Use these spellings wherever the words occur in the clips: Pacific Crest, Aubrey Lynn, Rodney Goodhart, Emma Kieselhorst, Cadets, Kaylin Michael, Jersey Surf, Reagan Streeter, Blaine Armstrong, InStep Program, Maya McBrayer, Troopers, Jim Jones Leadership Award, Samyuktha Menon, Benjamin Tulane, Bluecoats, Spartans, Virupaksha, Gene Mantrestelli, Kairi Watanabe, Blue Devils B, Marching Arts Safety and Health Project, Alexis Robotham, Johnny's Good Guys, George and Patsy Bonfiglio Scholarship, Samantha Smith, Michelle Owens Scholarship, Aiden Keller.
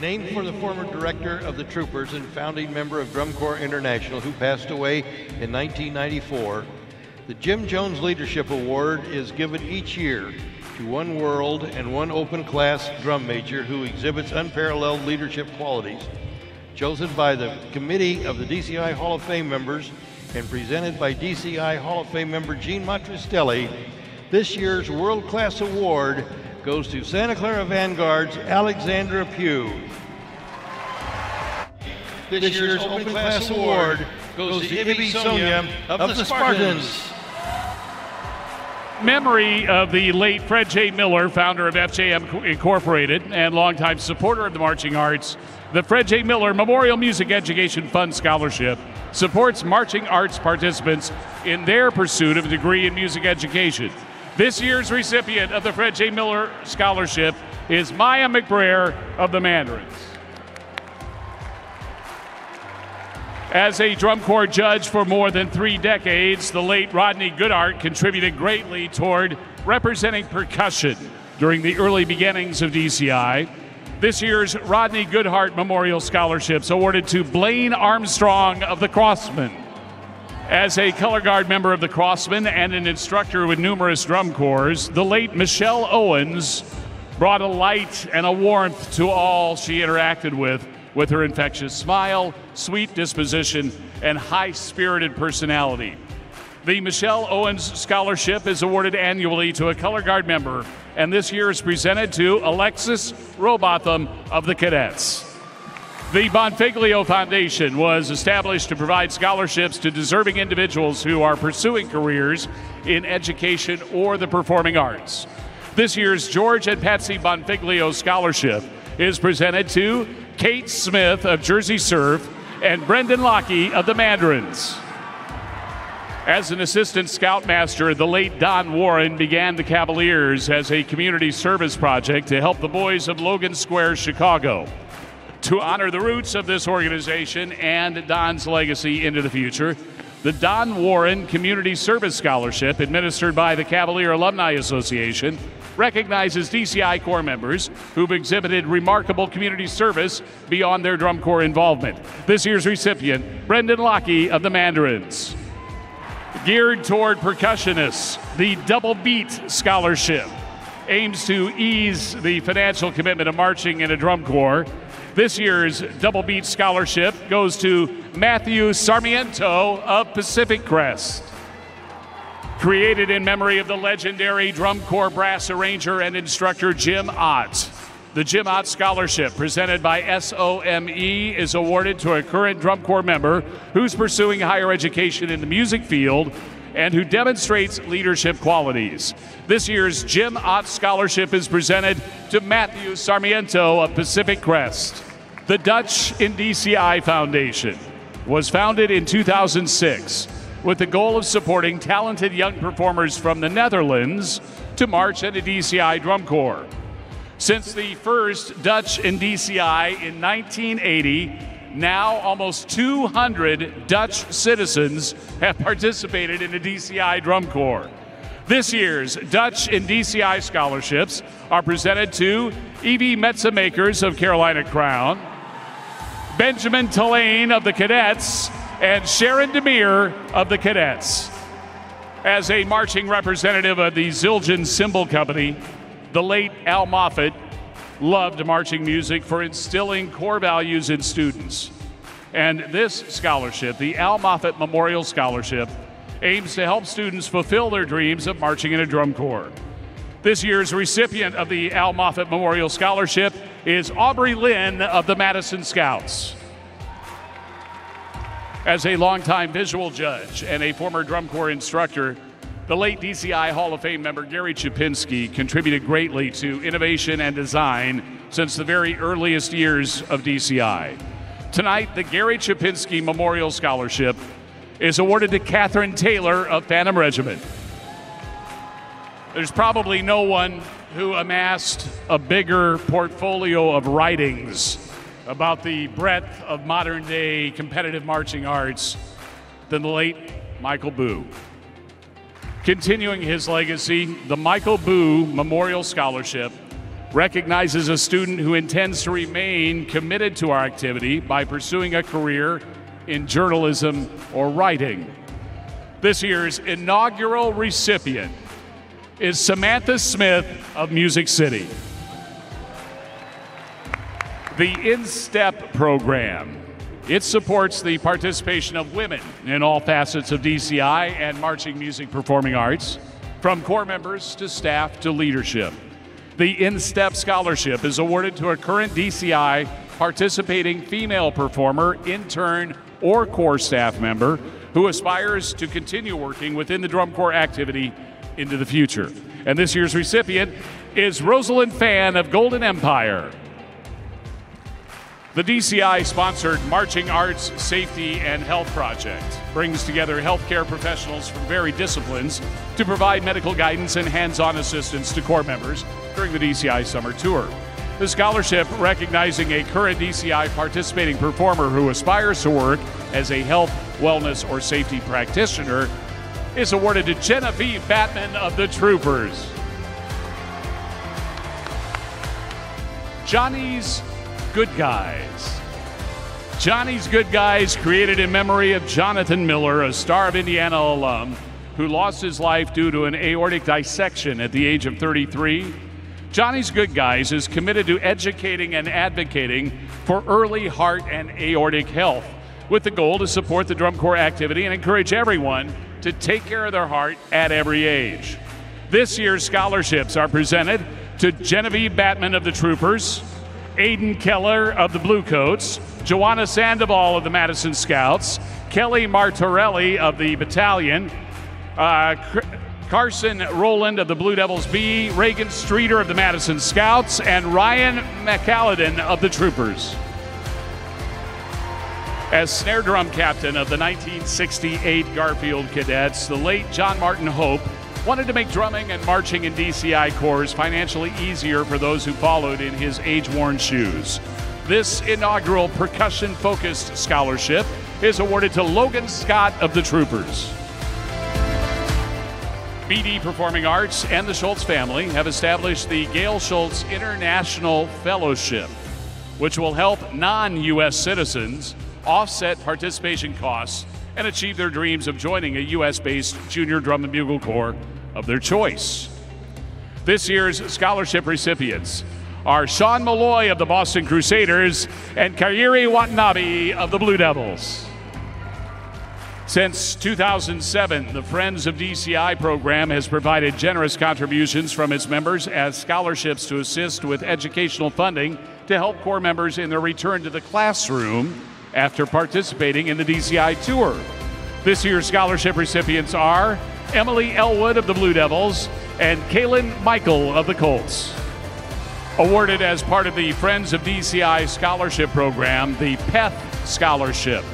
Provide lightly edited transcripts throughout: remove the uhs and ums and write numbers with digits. named for the former director of the Troopers and founding member of Drum Corps International, who passed away in 1994. The Jim Jones Leadership Award is given each year to one world and one open class drum major who exhibits unparalleled leadership qualities. Chosen by the committee of the DCI Hall of Fame members and presented by DCI Hall of Fame member Gene Mantrestelli, this year's World Class Award goes to Santa Clara Vanguard's Alexandra Pugh. This year's Open Class Award goes to Ibi Sonia of the Spartans. Memory of the late Fred J. Miller, founder of FJM Incorporated and longtime supporter of the marching arts, the Fred J. Miller Memorial Music Education Fund Scholarship supports marching arts participants in their pursuit of a degree in music education. This year's recipient of the Fred J. Miller Scholarship is Maya McBrayer of the Mandarins. As a drum corps judge for more than 3 decades, the late Rodney Goodhart contributed greatly toward representing percussion during the early beginnings of DCI. This year's Rodney Goodhart Memorial Scholarships awarded to Blaine Armstrong of the Crossmen. As a color guard member of the Crossmen and an instructor with numerous drum corps, the late Michelle Owens brought a light and a warmth to all she interacted with her infectious smile, sweet disposition, and high-spirited personality. The Michelle Owens Scholarship is awarded annually to a color guard member, and this year is presented to Alexis Robotham of the Cadets. The Bonfiglio Foundation was established to provide scholarships to deserving individuals who are pursuing careers in education or the performing arts. This year's George and Patsy Bonfiglio Scholarship is presented to Kate Smith of Jersey Surf and Brendan Lockie of the Mandarins. As an assistant scoutmaster, the late Don Warren began the Cavaliers as a community service project to help the boys of Logan Square, Chicago. To honor the roots of this organization and Don's legacy into the future, the Don Warren Community Service Scholarship, administered by the Cavalier Alumni Association, recognizes DCI Corps members who've exhibited remarkable community service beyond their drum corps involvement. This year's recipient, Brendan Lockie of the Mandarins. Geared toward percussionists, the Double Beat Scholarship aims to ease the financial commitment of marching in a drum corps. This year's Double Beat Scholarship goes to Matthew Sarmiento of Pacific Crest. Created in memory of the legendary drum corps brass arranger and instructor Jim Ott, the Jim Ott Scholarship, presented by SOME, is awarded to a current drum corps member who's pursuing higher education in the music field and who demonstrates leadership qualities. This year's Jim Ott Scholarship is presented to Matthew Sarmiento of Pacific Crest. The Dutch in DCI Foundation was founded in 2006. With the goal of supporting talented young performers from the Netherlands to march at a DCI drum corps. Since the first Dutch in DCI in 1980, now almost 200 Dutch citizens have participated in the DCI drum corps. This year's Dutch in DCI scholarships are presented to Evie Metzemakers of Carolina Crown, Benjamin Tulane of the Cadets, and Sharon Demir of the Cadets. As a marching representative of the Zildjian Cymbal Company, the late Al Moffitt loved marching music for instilling core values in students. And this scholarship, the Al Moffitt Memorial Scholarship, aims to help students fulfill their dreams of marching in a drum corps. This year's recipient of the Al Moffitt Memorial Scholarship is Aubrey Lynn of the Madison Scouts. As a longtime visual judge and a former drum corps instructor, the late DCI Hall of Fame member Gary Chupinski contributed greatly to innovation and design since the very earliest years of DCI. Tonight, the Gary Chupinski Memorial Scholarship is awarded to Catherine Taylor of Phantom Regiment. There's probably no one who amassed a bigger portfolio of writings about the breadth of modern-day competitive marching arts than the late Michael Boo. Continuing his legacy, the Michael Boo Memorial Scholarship recognizes a student who intends to remain committed to our activity by pursuing a career in journalism or writing. This year's inaugural recipient is Samantha Smith of Music City. The InStep program. It supports the participation of women in all facets of DCI and marching music performing arts, from core members to staff to leadership. The InStep Scholarship is awarded to a current DCI participating female performer, intern, or core staff member who aspires to continue working within the Drum Corps activity into the future. And this year's recipient is Rosalind Fan of Golden Empire. The DCI-sponsored Marching Arts Safety and Health Project brings together healthcare professionals from varied disciplines to provide medical guidance and hands-on assistance to Corps members during the DCI Summer Tour. The scholarship recognizing a current DCI participating performer who aspires to work as a health, wellness, or safety practitioner is awarded to Genevieve Bateman of the Troopers. Johnny's Good Guys. Johnny's Good Guys, created in memory of Jonathan Miller, a Star of Indiana alum who lost his life due to an aortic dissection at the age of 33. Johnny's Good Guys is committed to educating and advocating for early heart and aortic health, with the goal to support the Drum Corps activity and encourage everyone to take care of their heart at every age. This year's scholarships are presented to Genevieve Bateman of the Troopers, Aiden Keller of the Bluecoats, Joanna Sandoval of the Madison Scouts, Kelly Martorelli of the Battalion, Carson Rowland of the Blue Devils B, Reagan Streeter of the Madison Scouts, and Ryan McAlladin of the Troopers. As snare drum captain of the 1968 Garfield Cadets, the late John Martin Hope wanted to make drumming and marching in DCI corps financially easier for those who followed in his age-worn shoes. This inaugural percussion-focused scholarship is awarded to Logan Scott of the Troopers. BD Performing Arts and the Schultz family have established the Gail Schultz International Fellowship, which will help non-U.S. citizens offset participation costs and achieve their dreams of joining a U.S.-based junior drum and bugle corps of their choice. This year's scholarship recipients are Sean Malloy of the Boston Crusaders and Kairi Watanabe of the Blue Devils. Since 2007, the Friends of DCI program has provided generous contributions from its members as scholarships to assist with educational funding to help Corps members in their return to the classroom after participating in the DCI tour. This year's scholarship recipients are Emily Elwood of the Blue Devils and Kaylin Michael of the Colts. Awarded as part of the Friends of DCI Scholarship Program, the Peth Scholarship,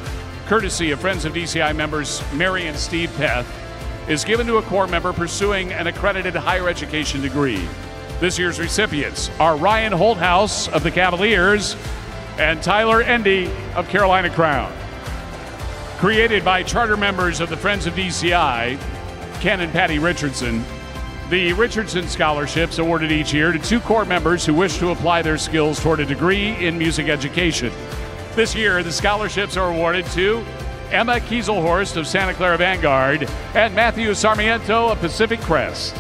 courtesy of Friends of DCI members Mary and Steve Peth, is given to a Corps member pursuing an accredited higher education degree. This year's recipients are Ryan Holthouse of the Cavaliers and Tyler Endy of Carolina Crown. Created by charter members of the Friends of DCI, Ken and Patty Richardson, the Richardson Scholarships awarded each year to two Corps members who wish to apply their skills toward a degree in music education. This year, the scholarships are awarded to Emma Kieselhorst of Santa Clara Vanguard and Matthew Sarmiento of Pacific Crest.